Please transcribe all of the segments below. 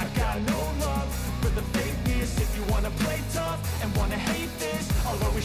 I got no love for the fakeness. If you wanna play tough and wanna hate this, I'll always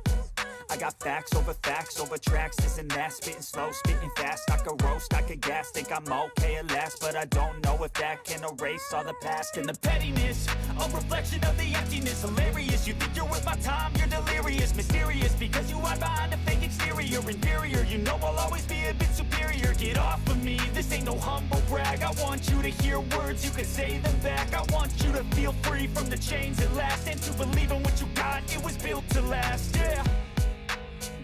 I got facts over tracks, this and that. Spitting slow, spitting fast, I could roast, I could gas. Think I'm okay at last, but I don't know if that can erase all the past. And the pettiness, a reflection of the emptiness. Hilarious, you think you're worth my time, you're delirious. Mysterious, because you hide behind a fake exterior. Inferior, you know I'll always be a bit superior. Get off of me, this ain't no humble brag. I want you to hear words, you can say them back. I want you to feel free from the chains at last, and to believe in what you got, it was built to last, yeah.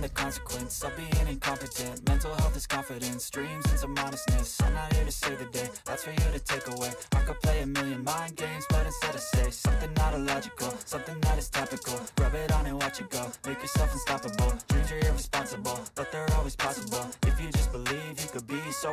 The consequence of being incompetent. Mental health is confidence, dreams and some modestness. I'm not here to save the day, that's for you to take away. I could play a million mind games, but instead I say something not illogical, something that is topical. Rub it on and watch it go, make yourself unstoppable. Dreams are irresponsible, but they're always possible. If you just believe, you could be so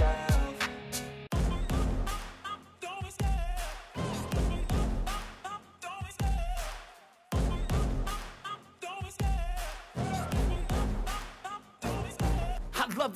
Love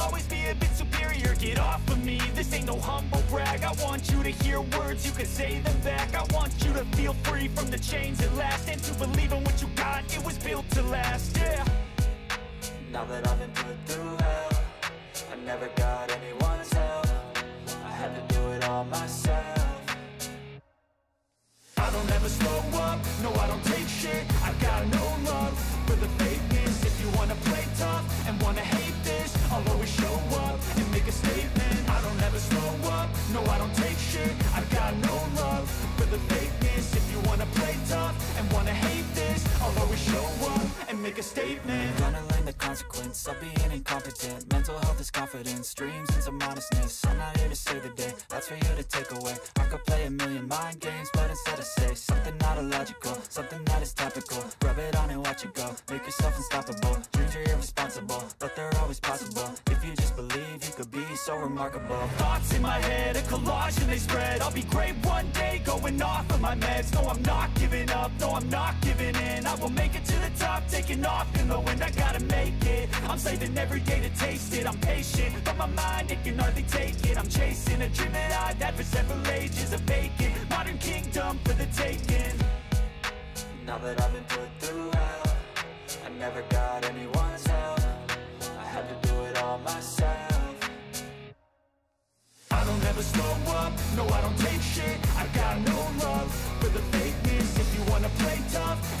always be a bit superior. Get off of me, this ain't no humble brag. I want you to hear words, you can say them back. I want you to feel free from the chains at last, and to believe in what you got, it was built to last, yeah. Now that I've been put through hell, I never got anyone's help. I had to do it all myself. I don't ever slow up, no I don't take shit. I've got no love for the fakeness. If you wanna play tough and wanna hate this, I'll always show up and make a statement. I don't ever slow up, no I don't take shit. I've got no love for the fakeness. If you wanna play tough and wanna hate this, I'll always show up and make a statement. The consequence of being incompetent. Mental health is confidence, dreams and some modestness. I'm not here to save the day, that's for you to take away. I could play a million mind games, but instead I say something not illogical, something that is topical. Rub it on and watch it go, make yourself unstoppable. Dreams are irresponsible, but they're always possible. If you just believe, you could be so remarkable. Thoughts in my head, a collage and they spread. I'll be great one day, going off of my meds. No, I'm not giving up, no, I'm not giving in. I will make it to the top, taking off in the wind. I gotta make it, I'm saving every day to taste it. I'm patient, but my mind, it can hardly take it. I'm chasing a dream that I've had for several ages. A vacant, modern kingdom for the taking. Now that I've been put through hell, I never got anyone's help. I had to do it all myself. I don't ever slow up, no I don't take shit. I got no love for the fakeness. If you wanna play tough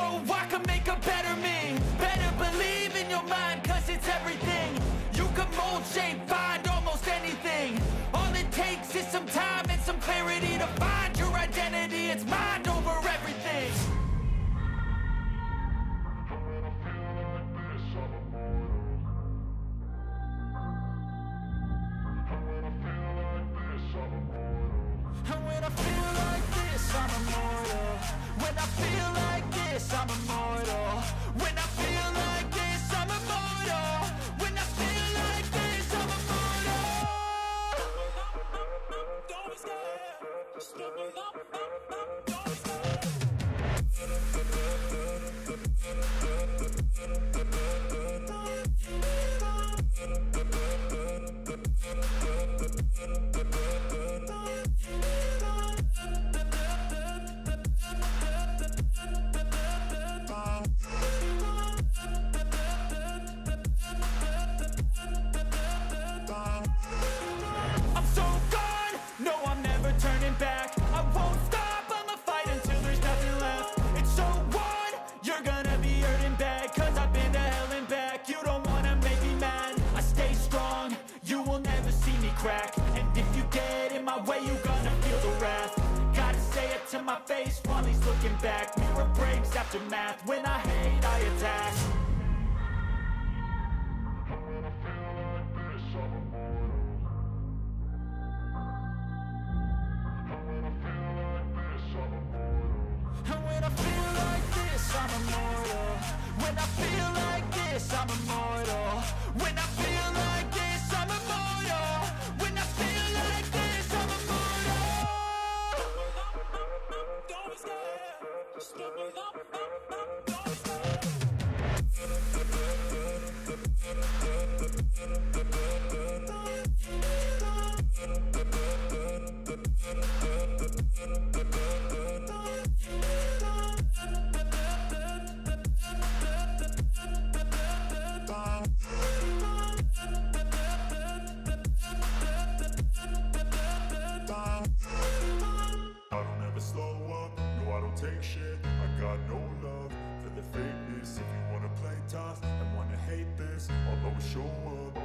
I can make a better me. Better believe in your mind, cause it's everything. You can mold, shape, find almost anything. All it takes is some time and some clarity to find your identity. It's mind over everything. And when I feel like this, I'm immortal. When I feel like this, I'm immortal. When I feel like this, I'm immortal. When I feel like this, I'm immortal. I'm immortal. When I feel like this, I'm immortal. When I feel like this, I'm immortal. Don't be scared. Just double up. Take shit, I got no love for the fakeness. If you wanna play tough and wanna hate this, I'll always show up.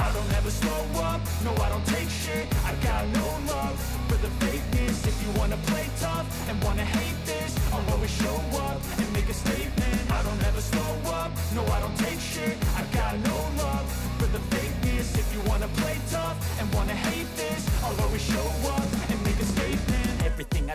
I don't ever slow up, no I don't take shit. I got no love for the fakeness. If you wanna play tough and wanna hate this, I'll always show up and make a statement. I don't ever slow up, no I don't take shit. I got no love for the fakeness. If you wanna play tough and wanna hate this, I'll always show up and make a statement. Everything I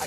I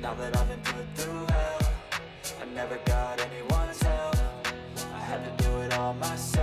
Now that I've been put through hell, I never got anyone's help. I had to do it all myself.